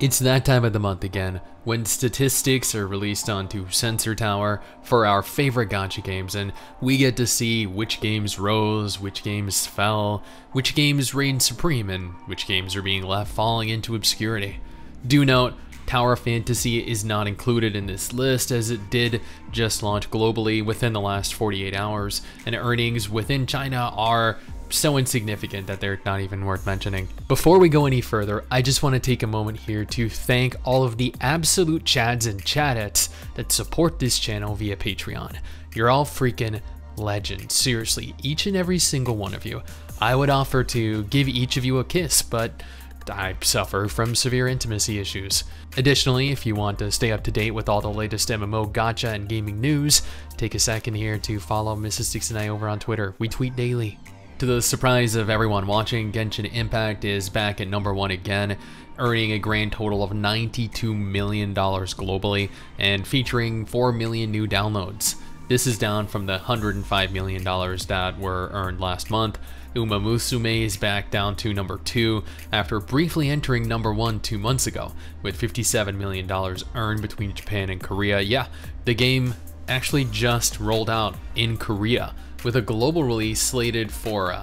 It's that time of the month again, when statistics are released onto Sensor Tower for our favorite gacha games, and we get to see which games rose, which games fell, which games reigned supreme, and which games are being left falling into obscurity. Do note, Tower Fantasy is not included in this list, as it did just launch globally within the last 48 hours, and earnings within China are so insignificant that they're not even worth mentioning. Before we go any further, I just want to take a moment here to thank all of the absolute chads and chadettes that support this channel via Patreon. You're all freaking legends, seriously, each and every single one of you. I would offer to give each of you a kiss, but I suffer from severe intimacy issues. Additionally, if you want to stay up to date with all the latest MMO gacha and gaming news, take a second here to follow Mrs Stix and I over on Twitter. We tweet daily. To the surprise of everyone watching, Genshin Impact is back at #1 again, earning a grand total of $92 million globally and featuring 4 million new downloads. This is down from the $105 million that were earned last month. Uma Musume is back down to #2 after briefly entering #1 2 months ago, with $57 million earned between Japan and Korea. Yeah, the game actually just rolled out in Korea, with a global release slated for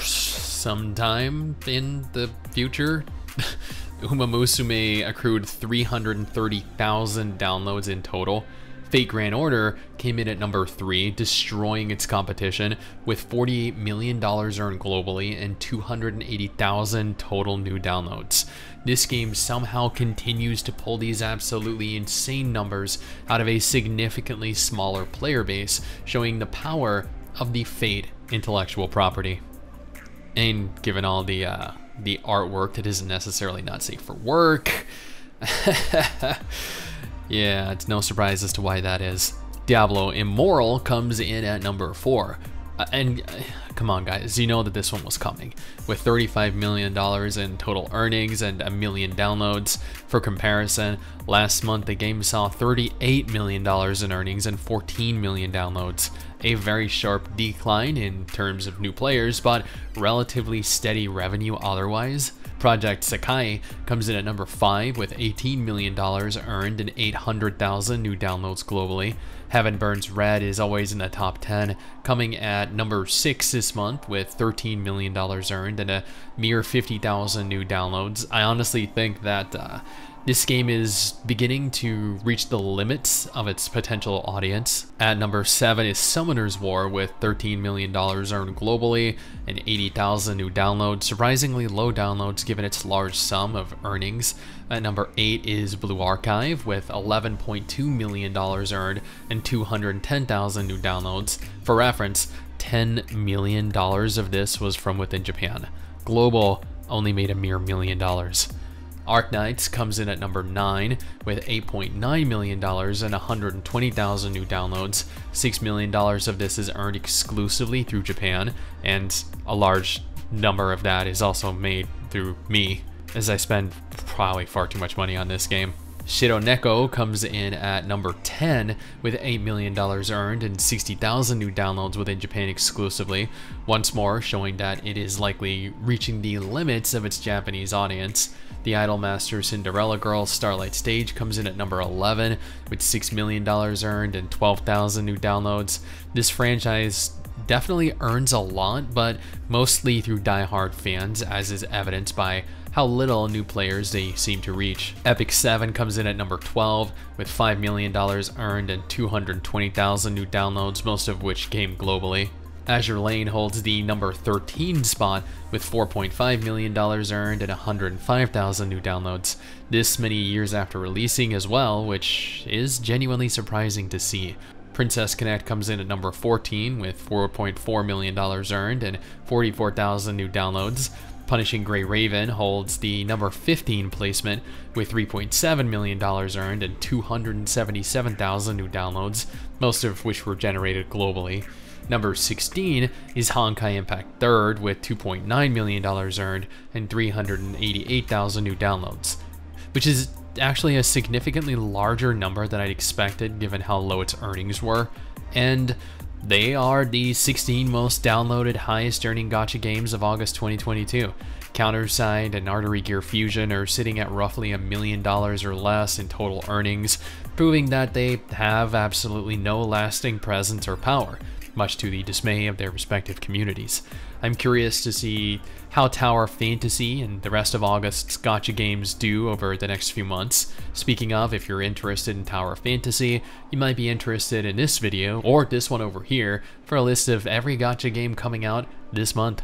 sometime in the future. Uma Musume accrued 330,000 downloads in total. Fate Grand Order came in at #3, destroying its competition with $48 million earned globally and 280,000 total new downloads. This game somehow continues to pull these absolutely insane numbers out of a significantly smaller player base, showing the power of the Fate intellectual property. And given all the artwork that isn't necessarily not safe for work, yeah, it's no surprise as to why that is. Diablo Immortal comes in at #4. Come on guys, you know that this one was coming. With $35 million in total earnings and 1 million downloads. For comparison, last month the game saw $38 million in earnings and 14 million downloads. A very sharp decline in terms of new players, but relatively steady revenue otherwise. Project Sekai comes in at #5 with $18 million earned and 800,000 new downloads globally. Heaven Burns Red is always in the top 10, coming at #6 this month with $13 million earned and a mere 50,000 new downloads. I honestly think that this game is beginning to reach the limits of its potential audience. At #7 is Summoner's War with $13 million earned globally and 80,000 new downloads, surprisingly low downloads given its large sum of earnings. At #8 is Blue Archive with $11.2 million earned and 210,000 new downloads. For reference, $10 million of this was from within Japan. Global only made a mere $1 million. Arknights comes in at #9 with $8.9 million and 120,000 new downloads. $6 million of this is earned exclusively through Japan, and a large number of that is also made through me, as I spend probably far too much money on this game. Shironeko comes in at #10 with $8 million earned and 60,000 new downloads within Japan exclusively, once more showing that it is likely reaching the limits of its Japanese audience. The Idolmaster Cinderella Girls Starlight Stage comes in at #11 with $6 million earned and 12,000 new downloads. This franchise definitely earns a lot, but mostly through die-hard fans, as is evidenced by how little new players they seem to reach. Epic Seven comes in at #12 with $5 million earned and 220,000 new downloads, most of which came globally. Azur Lane holds the #13 spot with $4.5 million earned and 105,000 new downloads, this many years after releasing as well, which is genuinely surprising to see. Princess Connect comes in at #14 with $4.4 million earned and 44,000 new downloads. Punishing Grey Raven holds the #15 placement with $3.7 million earned and 277,000 new downloads, most of which were generated globally. #16 is Honkai Impact Third with $2.9 million earned and 388,000 new downloads, which is actually a significantly larger number than I'd expected given how low its earnings were, and They are the 16 most downloaded, highest earning gacha games of August 2022. Counterside and Artery Gear Fusion are sitting at roughly $1 million or less in total earnings, proving that they have absolutely no lasting presence or power, much to the dismay of their respective communities. I'm curious to see how Tower Fantasy and the rest of August's gacha games do over the next few months. Speaking of, if you're interested in Tower Fantasy, you might be interested in this video, or this one over here, for a list of every gacha game coming out this month.